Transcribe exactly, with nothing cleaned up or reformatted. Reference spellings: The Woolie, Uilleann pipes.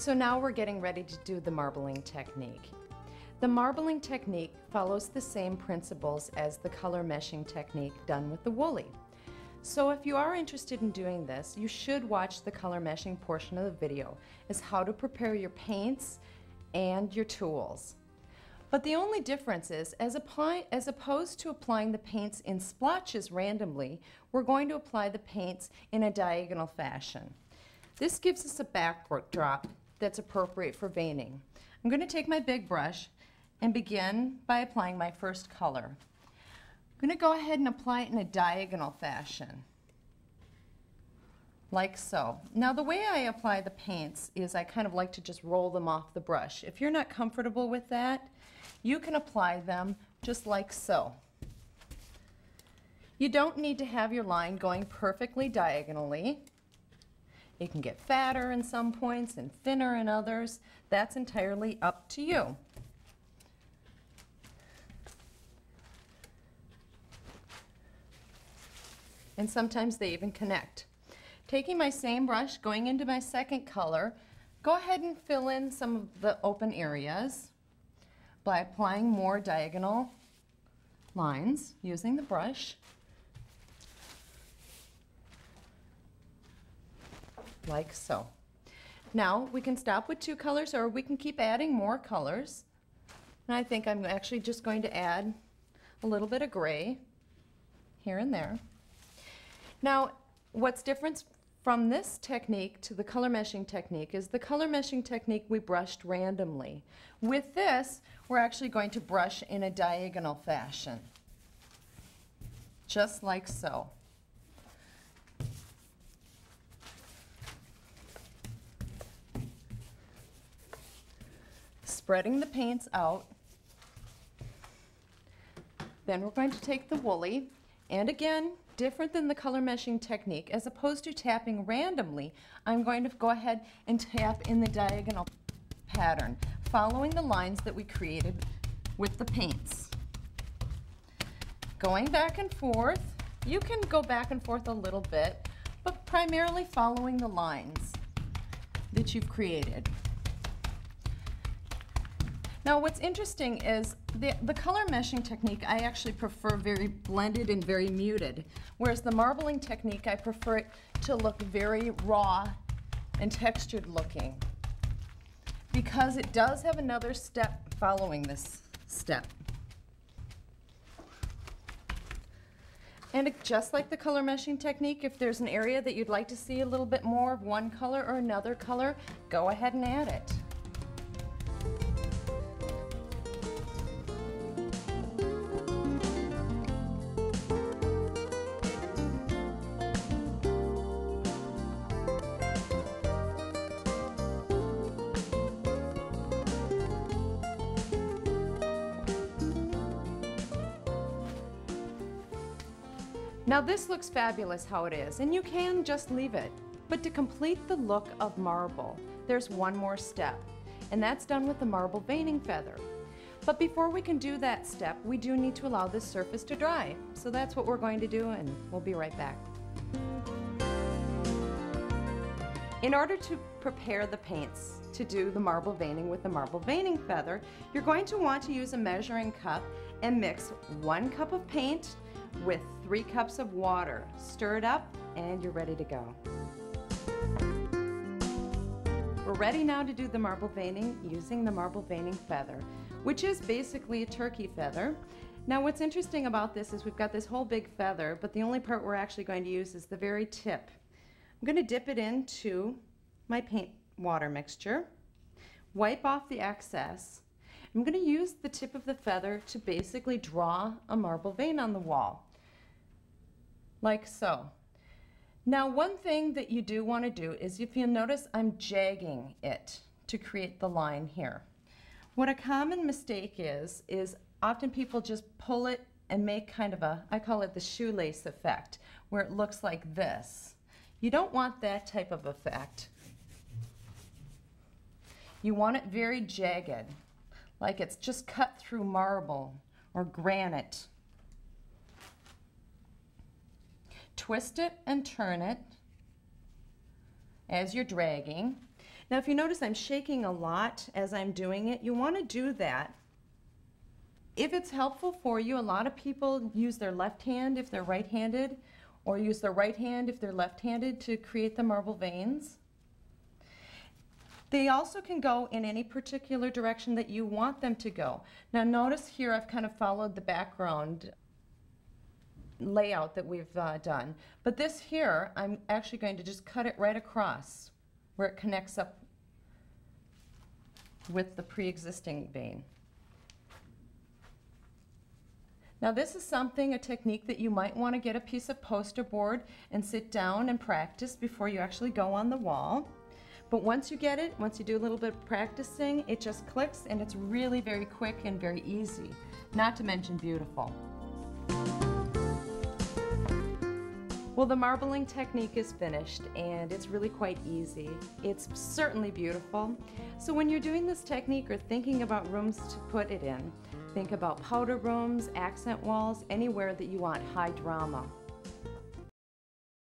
So now we're getting ready to do the marbling technique. The marbling technique follows the same principles as the color meshing technique done with the Woolie. So if you are interested in doing this, you should watch the color meshing portion of the video, is how to prepare your paints and your tools. But the only difference is, as, apply, as opposed to applying the paints in splotches randomly, we're going to apply the paints in a diagonal fashion. This gives us a backdrop that's appropriate for veining. I'm going to take my big brush and begin by applying my first color. I'm going to go ahead and apply it in a diagonal fashion, like so. Now the way I apply the paints is I kind of like to just roll them off the brush. If you're not comfortable with that, you can apply them just like so. You don't need to have your line going perfectly diagonally. It can get fatter in some points and thinner in others. That's entirely up to you. And sometimes they even connect. Taking my same brush, going into my second color, go ahead and fill in some of the open areas by applying more diagonal lines using the brush, like so. Now we can stop with two colors or we can keep adding more colors. And I think I'm actually just going to add a little bit of gray here and there. Now, what's different from this technique to the color meshing technique is the color meshing technique we brushed randomly. With this, we're actually going to brush in a diagonal fashion, just like so. Spreading the paints out. Then we're going to take the Woolie, and again, different than the color meshing technique, as opposed to tapping randomly, I'm going to go ahead and tap in the diagonal pattern, following the lines that we created with the paints. Going back and forth, you can go back and forth a little bit, but primarily following the lines that you've created. Now what's interesting is the, the color meshing technique I actually prefer very blended and very muted, whereas the marbling technique I prefer it to look very raw and textured looking, because it does have another step following this step. And it, just like the color meshing technique, if there's an area that you'd like to see a little bit more of one color or another color, go ahead and add it. Now this looks fabulous how it is, and you can just leave it. But to complete the look of marble, there's one more step, and that's done with the marble veining feather. But before we can do that step, we do need to allow this surface to dry. So that's what we're going to do, and we'll be right back. In order to prepare the paints to do the marble veining with the marble veining feather, you're going to want to use a measuring cup and mix one cup of paint with three cups of water. Stir it up and you're ready to go. We're ready now to do the marble veining using the marble veining feather, which is basically a turkey feather. Now what's interesting about this is we've got this whole big feather, but the only part we're actually going to use is the very tip. I'm going to dip it into my paint water mixture, wipe off the excess. I'm going to use the tip of the feather to basically draw a marble vein on the wall, like so. Now one thing that you do want to do is, if you'll notice, I'm jagging it to create the line here. What a common mistake is, is often people just pull it and make kind of a, I call it the shoelace effect, where it looks like this. You don't want that type of effect. You want it very jagged, like it's just cut through marble or granite. Twist it and turn it as you're dragging. Now if you notice I'm shaking a lot as I'm doing it, you want to do that. If it's helpful for you, a lot of people use their left hand if they're right-handed, or use their right hand if they're left-handed to create the marble veins. They also can go in any particular direction that you want them to go. Now notice here I've kind of followed the background layout that we've uh, done, but this here I'm actually going to just cut it right across where it connects up with the pre-existing vein. Now this is something, a technique that you might want to get a piece of poster board and sit down and practice before you actually go on the wall. But once you get it, once you do a little bit of practicing, it just clicks and it's really very quick and very easy, not to mention beautiful. Well, the marbling technique is finished and it's really quite easy. It's certainly beautiful. So when you're doing this technique or thinking about rooms to put it in, think about powder rooms, accent walls, anywhere that you want high drama.